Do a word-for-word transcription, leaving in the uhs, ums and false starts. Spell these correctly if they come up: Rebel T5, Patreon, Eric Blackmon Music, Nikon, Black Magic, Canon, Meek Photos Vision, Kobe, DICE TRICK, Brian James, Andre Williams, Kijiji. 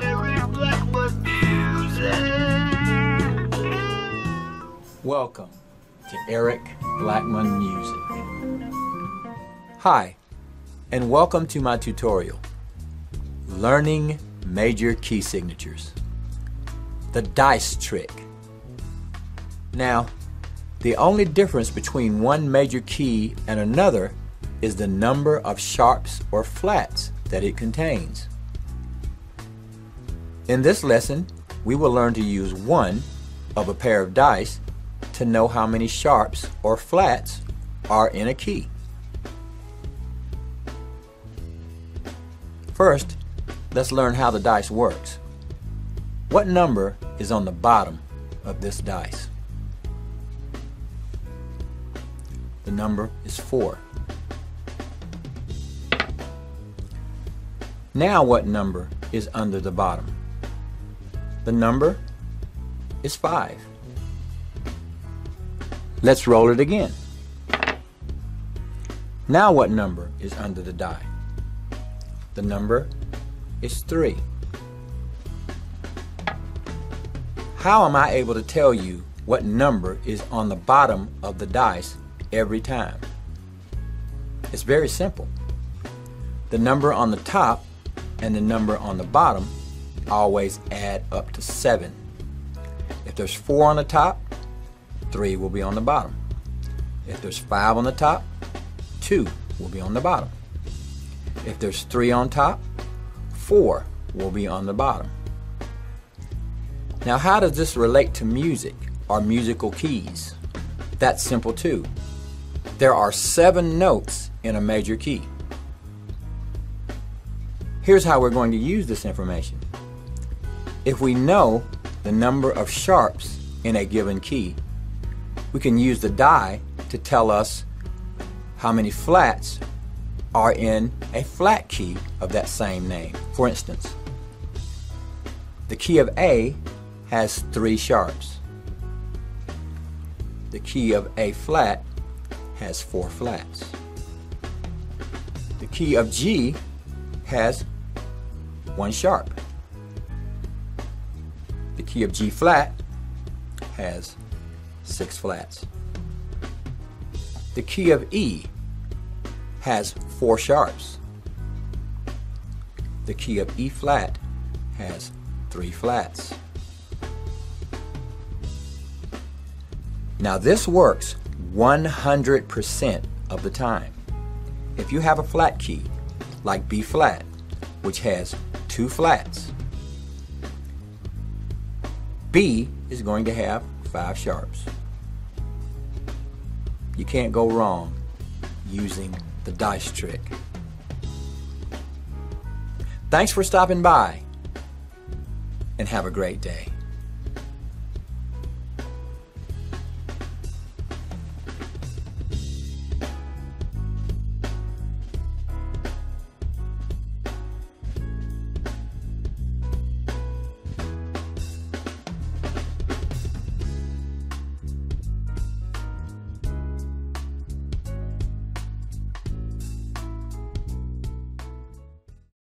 Eric Blackmon Music. Welcome to Eric Blackmon Music. Hi, and welcome to my tutorial, Learning Major Key Signatures, the DICE trick. Now, the only difference between one major key and another is the number of sharps or flats that it contains. In this lesson, we will learn to use one of a pair of dice to know how many sharps or flats are in a key. First, let's learn how the dice works. What number is on the bottom of this dice? The number is four. Now what number is under the bottom? The number is five. Let's roll it again. Now what number is under the die? The number is three. How am I able to tell you what number is on the bottom of the dice every time? It's very simple. The number on the top and the number on the bottom always add up to seven. If there's four on the top, three will be on the bottom. If there's five on the top, two will be on the bottom. If there's three on top, four will be on the bottom. Now, how does this relate to music or musical keys? That's simple too. There are seven notes in a major key. Here's how we're going to use this information. If we know the number of sharps in a given key, we can use the die to tell us how many flats are in a flat key of that same name. For instance, the key of A has three sharps. The key of A flat has four flats. The key of G has one sharp. The key of G flat has six flats. The key of E has four sharps. The key of E flat has three flats. Now this works one hundred percent of the time. If you have a flat key, like B flat, which has two flats, B is going to have five sharps. You can't go wrong using the dice trick. Thanks for stopping by, and have a great day.